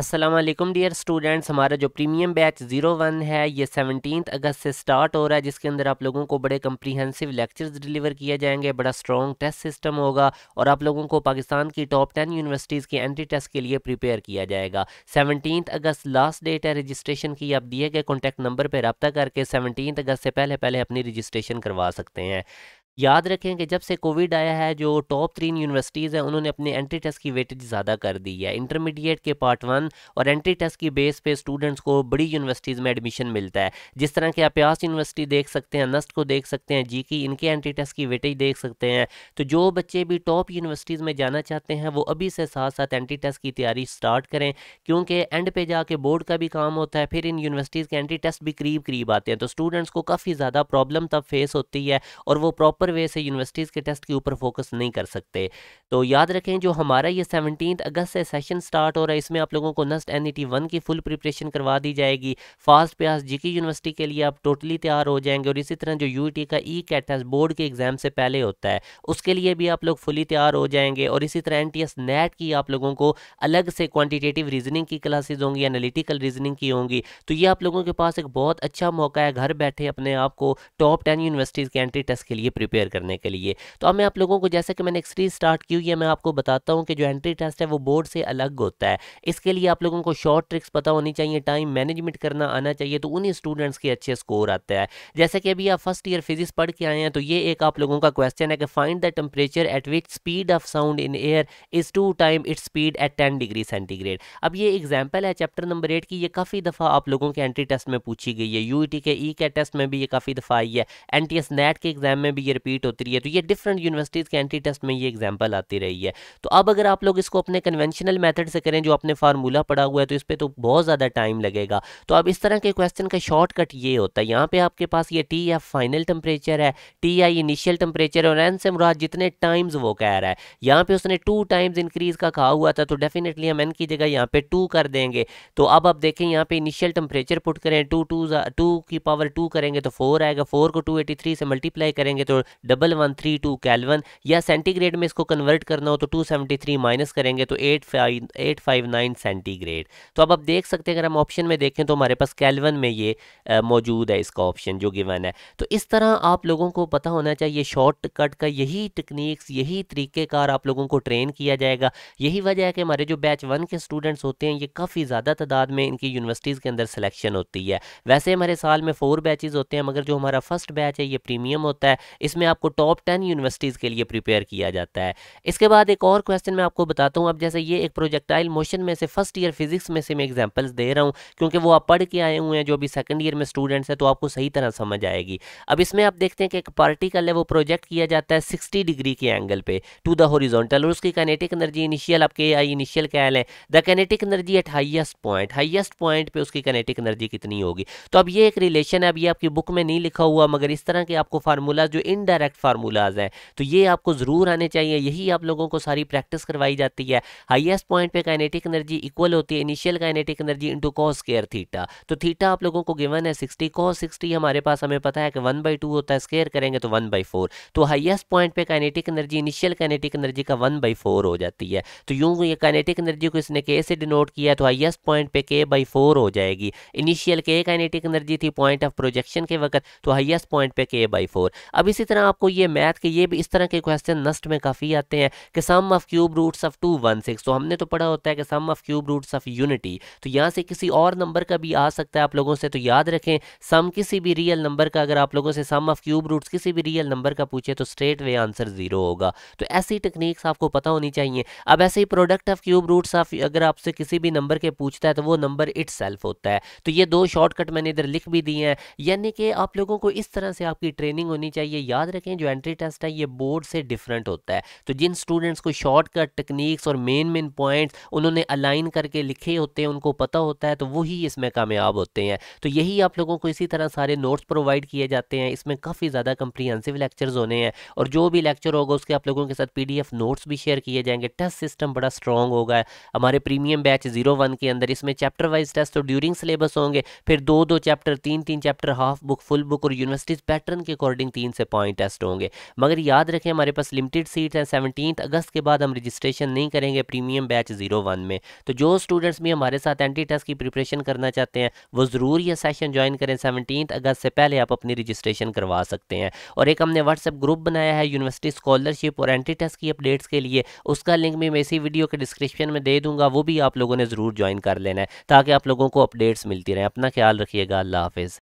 अस्सलाम वालेकुम dear students, हमारा जो प्रीमियम बैच 01 है ये 17 अगस्त से स्टार्ट हो रहा है, जिसके अंदर आप लोगों को बड़े कम्प्रीहेंसिव लेक्चर्स डिलीवर किए जाएंगे। बड़ा स्ट्रॉन्ग टेस्ट सिस्टम होगा और आप लोगों को पाकिस्तान की टॉप 10 यूनिवर्सिटीज़ के एंट्री टेस्ट के लिए प्रिपेयर किया जाएगा। 17 अगस्त लास्ट डेट है रजिस्ट्रेशन की। आप दिए गए कॉन्टैक्ट नंबर पर रब्ता करके 17 अगस्त से पहले अपनी रजिस्ट्रेशन करवा सकते हैं। याद रखें कि जब से कोविड आया है जो टॉप 3 यूनिवर्सिटीज़ हैं उन्होंने अपने एंट्री टेस्ट की वेटेज ज़्यादा कर दी है। इंटरमीडिएट के पार्ट 1 और एंट्री टेस्ट की बेस पे स्टूडेंट्स को बड़ी यूनिवर्सिटीज़ में एडमिशन मिलता है। जिस तरह के आप प्यास यूनिवर्सिटी देख सकते हैं, नस्ट को देख सकते हैं, जी की, इनके एंट्री टेस्ट की वेटेज देख सकते हैं। तो जो बच्चे भी टॉप यूनिवर्सिटीज़ में जाना चाहते हैं वो अभी से साथ एंट्री टेस्ट की तैयारी स्टार्ट करें, क्योंकि एंड पे जाके बोर्ड का भी काम होता है, फिर इन यूनिवर्सिटीज़ के एंट्री टेस्ट भी करीब आते हैं। तो स्टूडेंट्स को काफ़ी ज़्यादा प्रॉब्लम तब फेस होती है और वो प्रॉपर वे से यूनिवर्सिटीज़ के टेस्ट के ऊपर फोकस नहीं कर सकते। तो याद रखें जो हमारा ये 17 अगस्त से सेशन स्टार्ट हो रहा है, इसमें आप लोगों को नस्ट NET 1 की फुल प्रिपरेशन करवा दी जाएगी। फास्ट प्यास जीके यूनिवर्सिटी के लिए आप टोटली तैयार हो जाएंगे और इसी तरह जो UET का ECAT टेस्ट बोर्ड के एग्जाम से पहले होता है उसके लिए भी आप लोग फुली तैयार हो जाएंगे। और इसी तरह NUST NET की आप लोगों को अलग से क्वान्टिटेटिव रीजनिंग की क्लासेज होंगी, एनालिटिकल रीजनिंग की होंगी। तो ये आप लोगों के पास एक बहुत अच्छा मौका है घर बैठे अपने आप को टॉप 10 यूनिवर्सिटीज़ के एंट्री टेस्ट के लिए प्रिपेयर करने के लिए। तो अब मैं आप लोगों को, जैसे कि मैंने एक सीरीज स्टार्ट की हुई है, मैं आपको बताता हूं कि जो एंट्री टेस्ट है वो बोर्ड से अलग होता है। इसके लिए आप लोगों को शॉर्ट ट्रिक्स पता होनी चाहिए, टाइम मैनेजमेंट करना आना चाहिए, तो उन्हीं स्टूडेंट्स के अच्छे स्कोर आते हैं। जैसे कि अभी आप फर्स्ट ईयर फिजिक्स पढ़ के आए हैं तो ये एक आप लोगों का क्वेश्चन है कि find the temperature at which speed of sound in air is 2 time its speed at 10 degree centigrade. अब ये एग्जाम्पल है चैप्टर नंबर 8 की, ये काफ़ी दफ़ा आप लोगों के एंट्री टेस्ट में पूछी गई है। UET के ECAT टेस्ट में भी ये काफ़ी दफ़ा आई है, NUST NET के एग्जाम में भी ये रिपीट होती रही है। तो ये डिफरेंट यूनिवर्सिटीज़ के एंट्री टेस्ट में ये एग्जांपल आती रही है। तो अब अगर आप लोग इसको अपने कन्वेंशनल मेथड से करें जो आपने फार्मूला पढ़ा हुआ है तो इस पर तो बहुत ज़्यादा टाइम लगेगा। तो अब इस तरह के क्वेश्चन का शॉर्टकट ये होता है, यहाँ पे आपके पास ये TF फाइनल टेम्परेचर है, TI इनिशियल टेम्परेचर और N से मुराद जितने टाइम्स वो कह रहा है। यहाँ पे उसने 2 टाइम्स इंक्रीज़ का कहा हुआ था तो डेफिनेटली हम N की जगह यहाँ पे 2 कर देंगे। तो अब आप देखें यहाँ पे इनिशियल टेम्परेचर पुट करें, 2 की पावर 2 करेंगे तो 4 आएगा, 4 को 283 से मल्टीप्लाई करेंगे तो 1132 केल्विन, या सेंटीग्रेड में इसको कन्वर्ट करना हो तो 273 माइनस करेंगे तो 859 सेंटीग्रेड। तो अब आप देख सकते हैं, अगर हम ऑप्शन में देखें तो हमारे पास केल्विन में ये मौजूद है, इसका ऑप्शन जो गिवन है। तो इस तरह आप लोगों को पता होना चाहिए शॉर्टकट का, यही टेक्निक्स यही तरीक़ेकार आप लोगों को ट्रेन किया जाएगा। यही वजह है कि हमारे जो बैच 1 के स्टूडेंट्स होते हैं ये काफ़ी ज़्यादा तादाद में इनकी यूनिवर्सिटीज़ के अंदर सिलेक्शन होती है। वैसे हमारे साल में 4 बैचेज़ होते हैं, मगर जो हमारा फर्स्ट बैच है ये प्रीमियम होता है, इसमें आपको टॉप 10 यूनिवर्सिटीज़ के लिए प्रिपेयर किया जाता है। इसके बाद एक और क्वेश्चन मैं आपको बताता हूँ। अब जैसे ये एक प्रोजेक्टाइल मोशन में से फर्स्ट ईयर फिजिक्स में से मैं एग्जांपल्स दे रहा हूँ क्योंकि वो आप पढ़ के आए हुए हैं जो अभी सेकंड ईयर में स्टूडेंट्स हैं, तो आपको सही तरह समझ आएगी। अब इसमें आप देखते हैं कि एक पार्टिकल है वो प्रोजेक्ट किया जाता है 60 डिग्री के एंगल पे टू द हॉरिजॉन्टल और उसकी काइनेटिक एनर्जी इनिशियल आप KI इनिशियल कह लें, the kinetic energy at highest point पे उसकी काइनेटिक एनर्जी कितनी होगी। तो अब ये एक रिलेशन है, अब ये आपकी बुक में नहीं लिखा हुआ मगर इस तरह के आपको फार्मूला जो इनडायरेक्ट फार्मूलाज हैं तो ये आपको ज़रूर आने चाहिए। यही आप लोगों को सारी प्रैक्टिस करवाई जाती है। हाईएस्ट पॉइंट पे काइनेटिक एनर्जी इक्वल होती है initial kinetic energy into cos square theta. तो थीटा आप लोगों को गिवन है 60, कॉस 60 हमारे पास हमें पता है कि 1/2 होता है, स्क्वायर करेंगे तो 1/4। तो हाईएस्ट पॉइंट पे kinetic energy initial kinetic energy का 1/4 हो जाती है। तो यूँ ये काइनेटिक एनर्जी को इसने K से डिनोट किया तो हाईएस्ट पॉइंट पे K/4 हो जाएगी। इनिशियल K काइनेटिक एनर्जी थी पॉइंट ऑफ प्रोजेक्शन के वक्त, तो हाईएस्ट पॉइंट पे K/4। अब इसी तरह आपको ये मैथ के ये भी इस तरह के क्वेश्चन नस्ट में काफ़ी आते हैं कि sum of cube roots of 216। तो हमने तो पढ़ा होता है कि sum of cube roots of unity, तो यहाँ से किसी और नंबर का भी आ सकता है आप लोगों से। तो याद रखें सम किसी भी रियल नंबर का, अगर आप लोगों से सम ऑफ क्यूब रूट्स किसी भी रियल नंबर का पूछे तो स्ट्रेट वे आंसर 0 होगा। तो ऐसी टेक्निक्स आपको पता होनी चाहिए। अब ऐसे ही product of cube roots of अगर आपसे किसी भी नंबर के पूछता है तो वो नंबर इटसेल्फ होता है। तो ये 2 शॉर्टकट मैंने इधर लिख भी दिए हैं, यानी कि आप लोगों को इस तरह से आपकी ट्रेनिंग होनी चाहिए। याद रखें जो एंट्री टेस्ट है ये बोर्ड से डिफरेंट होता है, तो जिन स्टूडेंट्स को शॉर्टकट टेक्निक्स और मेन पॉइंट्स उन्होंने अलाइन करके लिखे होते हैं, उनको पता होता है, तो वही इसमें कामयाब होते हैं। तो यही आप लोगों को इसी तरह सारे नोट्स प्रोवाइड किए जाते हैं। इसमें काफ़ी ज़्यादा कम्प्रीहेंसिव लेक्चर्स होने हैं और जो भी लेक्चर होगा उसके आप लोगों के साथ PDF नोट्स भी शेयर किए जाएंगे। टेस्ट सिस्टम बड़ा स्ट्रॉन्ग होगा हमारे प्रीमियम बैच 01 के अंदर। इसमें चैप्टर वाइज टेस्ट तो ड्यूरिंग सिलेबस होंगे, फिर 2-2 chapter, 3-3 chapter, half book, full book और यूनिवर्सिटीज़ पैटर्न के अकॉर्डिंग 3 से पॉइंट टेस्ट होंगे। मगर याद रखें हमारे पास लिमिटेड सीट हैं, 17 अगस्त के बाद हम रजिस्ट्रेशन नहीं करेंगे प्रीमियम बैच 01 में। तो जो स्टूडेंट्स भी हमारे साथ एंटी टेस्ट की प्रिपरेशन करना चाहते हैं वो ज़रूर यह सेशन ज्वाइन करें, 17 अगस्त से पहले आप अपनी रजिस्ट्रेशन करवा सकते हैं। और एक हमने व्हाट्सएप ग्रुप बनाया है यूनिवर्सिटी स्कॉलरशिप और एंटी टेस्ट की अपडेट्स के लिए, उसका लिंक भी मैं इसी वीडियो के डिस्क्रिप्शन में दे दूंगा, वो भी आप लोगों ने ज़रूर ज्वाइन कर लेना है ताकि आप लोगों को अपडेट्स मिलती रहें। अपना ख्याल रखिएगा, अल्लाह हाफिज़।